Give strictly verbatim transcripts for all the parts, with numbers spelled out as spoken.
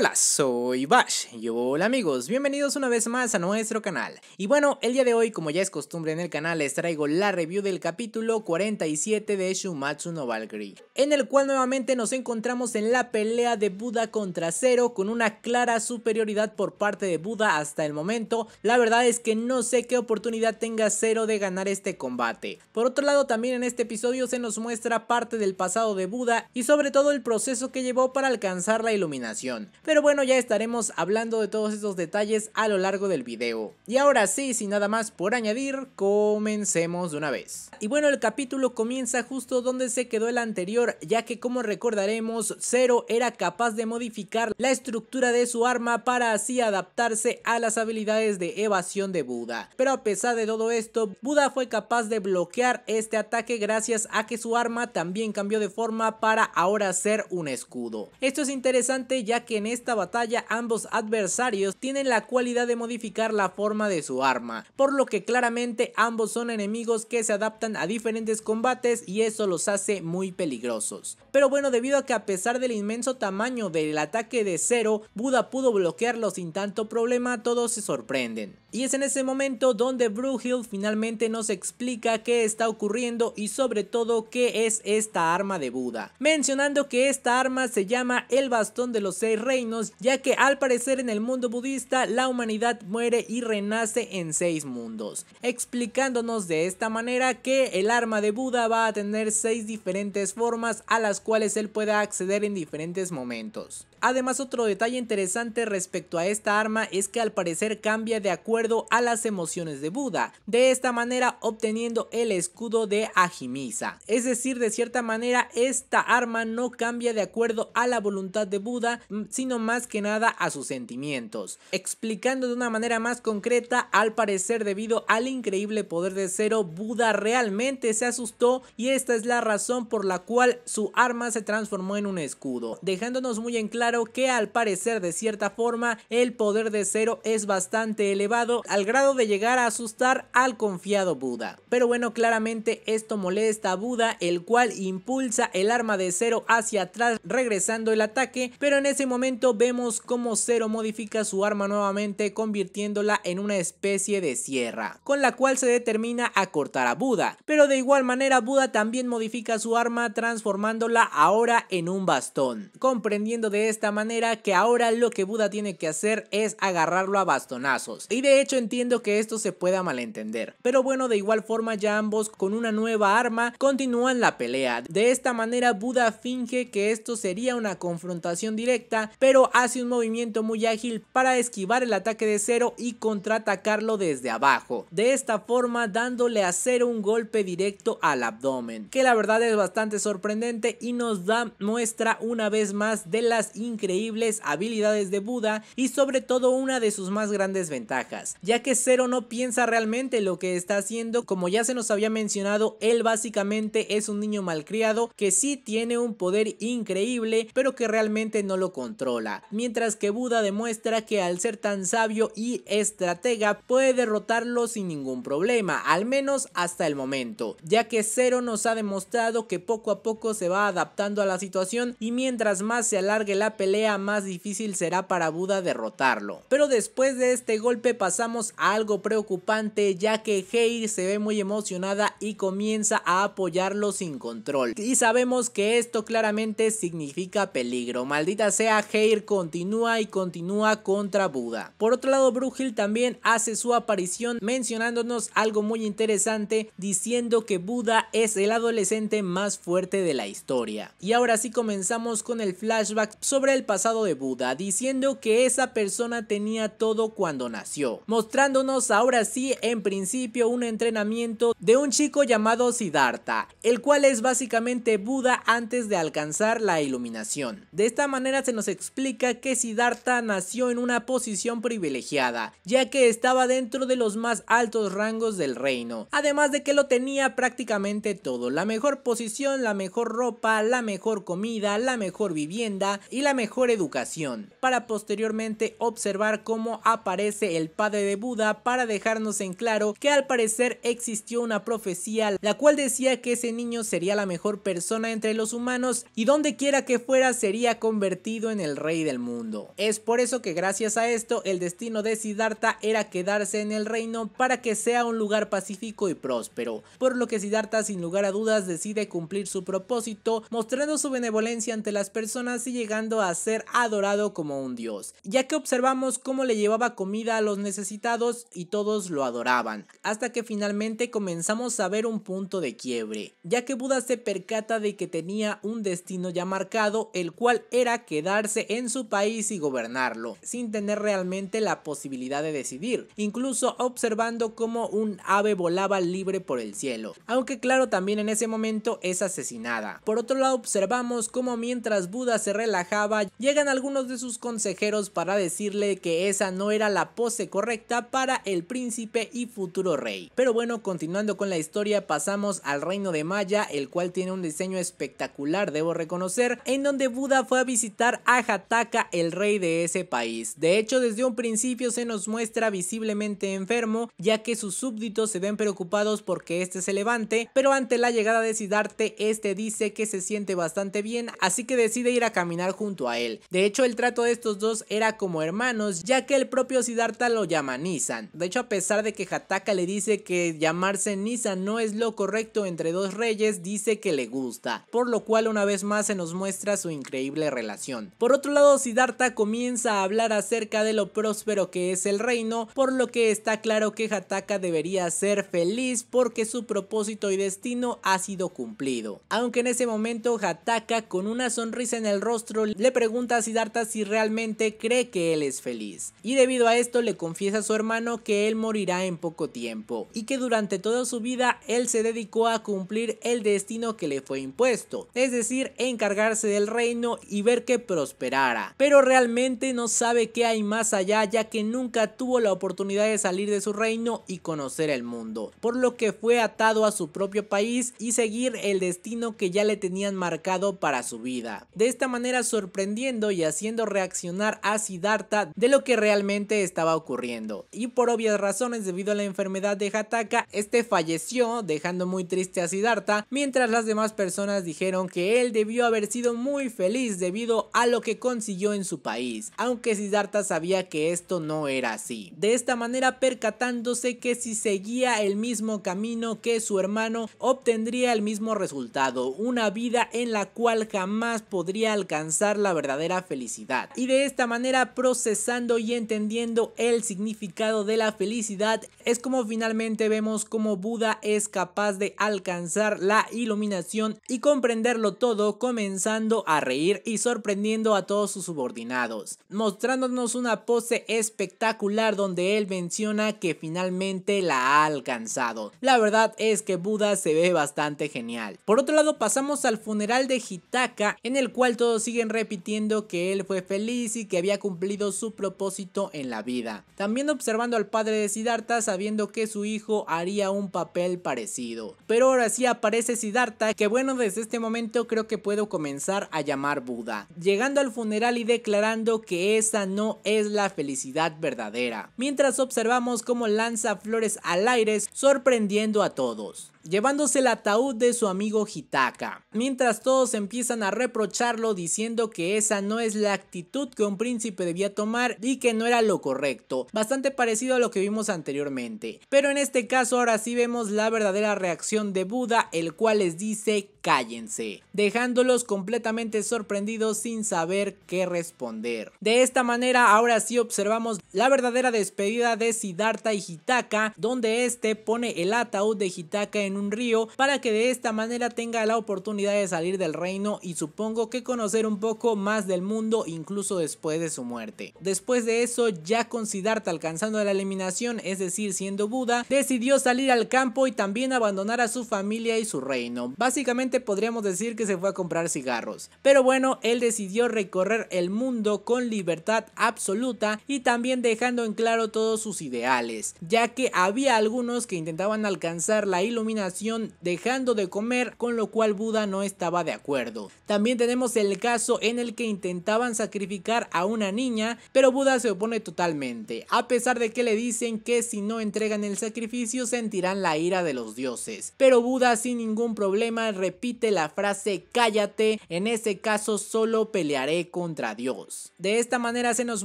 Hola, soy Bash y hola amigos, bienvenidos una vez más a nuestro canal. Y bueno, el día de hoy, como ya es costumbre en el canal, les traigo la review del capítulo cuarenta y siete de Shuumatsu no Valkyrie, en el cual nuevamente nos encontramos en la pelea de Buda contra Zero, con una clara superioridad por parte de Buda hasta el momento. La verdad es que no sé qué oportunidad tenga Zero de ganar este combate. Por otro lado, también en este episodio se nos muestra parte del pasado de Buda y sobre todo el proceso que llevó para alcanzar la iluminación. Pero bueno, ya estaremos hablando de todos estos detalles a lo largo del video. Y ahora sí, sin nada más por añadir, comencemos de una vez. Y bueno, el capítulo comienza justo donde se quedó el anterior, ya que como recordaremos, Zero era capaz de modificar la estructura de su arma para así adaptarse a las habilidades de evasión de Buda. Pero a pesar de todo esto, Buda fue capaz de bloquear este ataque gracias a que su arma también cambió de forma para ahora ser un escudo. Esto es interesante, ya que en esta batalla ambos adversarios tienen la cualidad de modificar la forma de su arma, por lo que claramente ambos son enemigos que se adaptan a diferentes combates y eso los hace muy peligrosos. Pero bueno, debido a que a pesar del inmenso tamaño del ataque de Zero, Buda pudo bloquearlo sin tanto problema, todos se sorprenden. Y es en ese momento donde Brugil finalmente nos explica qué está ocurriendo y sobre todo qué es esta arma de Buda, mencionando que esta arma se llama el bastón de los seis reyes, ya que al parecer en el mundo budista la humanidad muere y renace en seis mundos, explicándonos de esta manera que el arma de Buda va a tener seis diferentes formas a las cuales él pueda acceder en diferentes momentos. Además, otro detalle interesante respecto a esta arma es que al parecer cambia de acuerdo a las emociones de Buda, de esta manera obteniendo el escudo de Ahimisa. Es decir, de cierta manera esta arma no cambia de acuerdo a la voluntad de Buda, sino más que nada a sus sentimientos, explicando de una manera más concreta. Al parecer, debido al increíble poder de Zero, Buda realmente se asustó y esta es la razón por la cual su arma se transformó en un escudo, dejándonos muy en claro que al parecer de cierta forma el poder de Zero es bastante elevado, al grado de llegar a asustar al confiado Buda. Pero bueno, claramente esto molesta a Buda, el cual impulsa el arma de Zero hacia atrás, regresando el ataque, pero en ese momento vemos cómo Zero modifica su arma nuevamente, convirtiéndola en una especie de sierra, con la cual se determina a cortar a Buda. Pero de igual manera Buda también modifica su arma, transformándola ahora en un bastón, comprendiendo de esta manera que ahora lo que Buda tiene que hacer es agarrarlo a bastonazos. Y de hecho entiendo que esto se pueda malentender, pero bueno, de igual forma ya ambos con una nueva arma continúan la pelea. De esta manera Buda finge que esto sería una confrontación directa, pero pero hace un movimiento muy ágil para esquivar el ataque de Zero y contraatacarlo desde abajo, de esta forma dándole a Zero un golpe directo al abdomen, que la verdad es bastante sorprendente y nos da muestra una vez más de las increíbles habilidades de Buda y sobre todo una de sus más grandes ventajas, ya que Zero no piensa realmente lo que está haciendo. Como ya se nos había mencionado, él básicamente es un niño malcriado que sí tiene un poder increíble, pero que realmente no lo controla. Mientras que Buda demuestra que al ser tan sabio y estratega puede derrotarlo sin ningún problema, al menos hasta el momento, ya que Zero nos ha demostrado que poco a poco se va adaptando a la situación y mientras más se alargue la pelea, más difícil será para Buda derrotarlo. Pero después de este golpe pasamos a algo preocupante, ya que Heir se ve muy emocionada y comienza a apoyarlo sin control, y sabemos que esto claramente significa peligro. Maldita sea, Heir continúa y continúa contra Buda. Por otro lado, Brugil también hace su aparición, mencionándonos algo muy interesante, diciendo que Buda es el adolescente más fuerte de la historia. Y ahora sí comenzamos con el flashback sobre el pasado de Buda, diciendo que esa persona tenía todo cuando nació, mostrándonos ahora sí en principio un entrenamiento de un chico llamado Siddhartha, el cual es básicamente Buda antes de alcanzar la iluminación. De esta manera se nos explica explica que Siddhartha nació en una posición privilegiada, ya que estaba dentro de los más altos rangos del reino, además de que lo tenía prácticamente todo: la mejor posición, la mejor ropa, la mejor comida, la mejor vivienda y la mejor educación, para posteriormente observar cómo aparece el padre de Buda para dejarnos en claro que al parecer existió una profecía la cual decía que ese niño sería la mejor persona entre los humanos y donde quiera que fuera sería convertido en el rey del mundo. Es por eso que gracias a esto el destino de Siddhartha era quedarse en el reino para que sea un lugar pacífico y próspero, por lo que Siddhartha sin lugar a dudas decide cumplir su propósito mostrando su benevolencia ante las personas y llegando a ser adorado como un dios, ya que observamos cómo le llevaba comida a los necesitados y todos lo adoraban, hasta que finalmente comenzamos a ver un punto de quiebre, ya que Buda se percata de que tenía un destino ya marcado, el cual era quedarse en su país y gobernarlo, sin tener realmente la posibilidad de decidir, incluso observando cómo un ave volaba libre por el cielo, aunque claro también en ese momento es asesinada. Por otro lado observamos cómo mientras Buda se relajaba, llegan algunos de sus consejeros para decirle que esa no era la pose correcta para el príncipe y futuro rey. Pero bueno, continuando con la historia, pasamos al reino de Maya, el cual tiene un diseño espectacular, debo reconocer, en donde Buda fue a visitar a Jataka, el rey de ese país. De hecho, desde un principio se nos muestra visiblemente enfermo, ya que sus súbditos se ven preocupados porque este se levante, pero ante la llegada de Siddhartha, este dice que se siente bastante bien, así que decide ir a caminar junto a él. De hecho, el trato de estos dos era como hermanos, ya que el propio Siddhartha lo llama Nisan. De hecho, a pesar de que Jataka le dice que llamarse Nisan no es lo correcto entre dos reyes, dice que le gusta, por lo cual una vez más se nos muestra su increíble relación. Por otro lado, Siddhartha comienza a hablar acerca de lo próspero que es el reino, por lo que está claro que Jataka debería ser feliz porque su propósito y destino ha sido cumplido. Aunque en ese momento Jataka, con una sonrisa en el rostro, le pregunta a Siddhartha si realmente cree que él es feliz, y debido a esto le confiesa a su hermano que él morirá en poco tiempo y que durante toda su vida él se dedicó a cumplir el destino que le fue impuesto, es decir, encargarse del reino y ver que prosperara, pero realmente no sabe qué hay más allá, ya que nunca tuvo la oportunidad de salir de su reino y conocer el mundo, por lo que fue atado a su propio país y seguir el destino que ya le tenían marcado para su vida, de esta manera sorprendiendo y haciendo reaccionar a Siddhartha de lo que realmente estaba ocurriendo. Y por obvias razones, debido a la enfermedad de Jataka, este falleció, dejando muy triste a Siddhartha, mientras las demás personas dijeron que él debió haber sido muy feliz debido a lo que consiguió en su país, aunque Siddhartha sabía que esto no era así, de esta manera percatándose que si seguía el mismo camino que su hermano obtendría el mismo resultado, una vida en la cual jamás podría alcanzar la verdadera felicidad. Y de esta manera, procesando y entendiendo el significado de la felicidad, es como finalmente vemos cómo Buda es capaz de alcanzar la iluminación y comprenderlo todo, comenzando a reír y sorprendiendo a todos sus subordinados, mostrándonos una pose espectacular donde él menciona que finalmente la ha alcanzado. La verdad es que Buda se ve bastante genial. Por otro lado, pasamos al funeral de Jataka, en el cual todos siguen repitiendo que él fue feliz y que había cumplido su propósito en la vida, también observando al padre de Siddhartha sabiendo que su hijo haría un papel parecido. Pero ahora sí aparece Siddhartha, que bueno, desde este momento creo que puedo comenzar a llamar Buda, llegando al funeral y declarando que esa no es la felicidad verdadera, mientras observamos cómo lanza flores al aire sorprendiendo a todos, llevándose el ataúd de su amigo Jataka, mientras todos empiezan a reprocharlo diciendo que esa no es la actitud que un príncipe debía tomar y que no era lo correcto, bastante parecido a lo que vimos anteriormente. Pero en este caso ahora sí vemos la verdadera reacción de Buda, el cual les dice cállense, dejándolos completamente sorprendidos sin saber qué responder. De esta manera ahora sí observamos la verdadera despedida de Siddhartha y Jataka, donde este pone el ataúd de Jataka en un río para que de esta manera tenga la oportunidad de salir del reino y supongo que conocer un poco más del mundo incluso después de su muerte. Después de eso, ya con Siddhartha alcanzando la iluminación, es decir siendo Buda, decidió salir al campo y también abandonar a su familia y su reino. Básicamente podríamos decir que se fue a comprar cigarros, pero bueno, él decidió recorrer el mundo con libertad absoluta y también dejando en claro todos sus ideales, ya que había algunos que intentaban alcanzar la iluminación iluminación dejando de comer, con lo cual Buda no estaba de acuerdo. También tenemos el caso en el que intentaban sacrificar a una niña, pero Buda se opone totalmente, a pesar de que le dicen que si no entregan el sacrificio sentirán la ira de los dioses. Pero Buda sin ningún problema repite la frase "cállate, en ese caso solo pelearé contra Dios". De esta manera se nos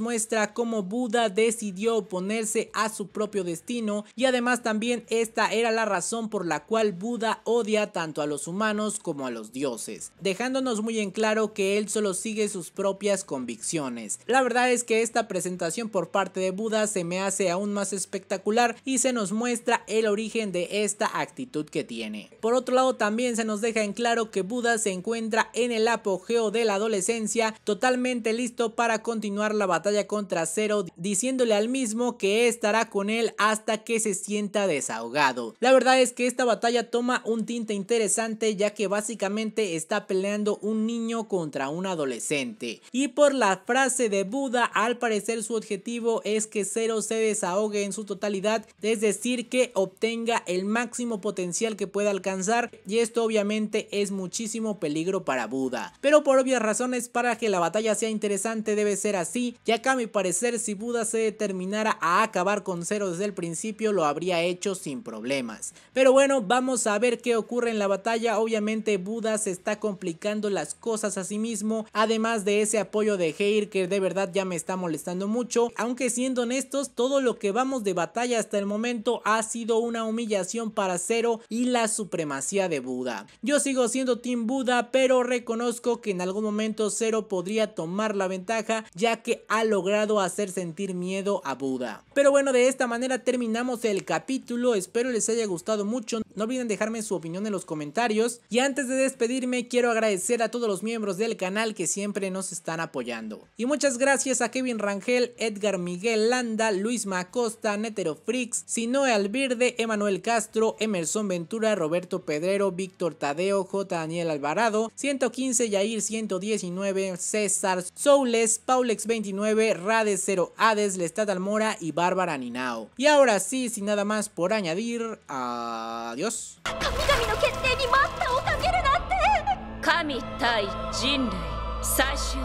muestra cómo Buda decidió oponerse a su propio destino, y además también esta era la razón por la cual Buda odia tanto a los humanos como a los dioses, dejándonos muy en claro que él solo sigue sus propias convicciones. La verdad es que esta presentación por parte de Buda se me hace aún más espectacular y se nos muestra el origen de esta actitud que tiene. Por otro lado, también se nos deja en claro que Buda se encuentra en el apogeo de la adolescencia, totalmente listo para continuar la batalla contra Zero, diciéndole al mismo que estará con él hasta que se sienta desahogado. La verdad es que esta batalla toma un tinte interesante, ya que básicamente está peleando un niño contra un adolescente, y por la frase de Buda al parecer su objetivo es que Zero se desahogue en su totalidad, es decir, que obtenga el máximo potencial que pueda alcanzar, y esto obviamente es muchísimo peligro para Buda. Pero por obvias razones, para que la batalla sea interesante debe ser así, ya que a mi parecer si Buda se determinara a acabar con Zero desde el principio lo habría hecho sin problemas. Pero bueno, vamos a ver qué ocurre en la batalla. Obviamente Buda se está complicando las cosas a sí mismo, además de ese apoyo de Heir que de verdad ya me está molestando mucho, aunque siendo honestos todo lo que vamos de batalla hasta el momento ha sido una humillación para Zero y la supremacía de Buda. Yo sigo siendo team Buda, pero reconozco que en algún momento Zero podría tomar la ventaja, ya que ha logrado hacer sentir miedo a Buda. Pero bueno, de esta manera terminamos el capítulo, espero les haya gustado mucho, no olviden dejarme su opinión en los comentarios, y antes de despedirme quiero agradecer a todos los miembros del canal que siempre nos están apoyando, y muchas gracias a Kevin Rangel, Edgar Miguel Landa, Luis Macosta, Netero Fricks, Sinoe Alvirde, Emmanuel Castro, Emerson Ventura, Roberto Pedrero, Víctor Tadeo, J. Daniel Alvarado, ciento quince, Yair ciento diecinueve, César Soules, Paulex veintinueve, Rade Cero Hades, Lestat Almora y Bárbara Ninao. Y ahora sí, sin nada más por añadir, adiós. 最終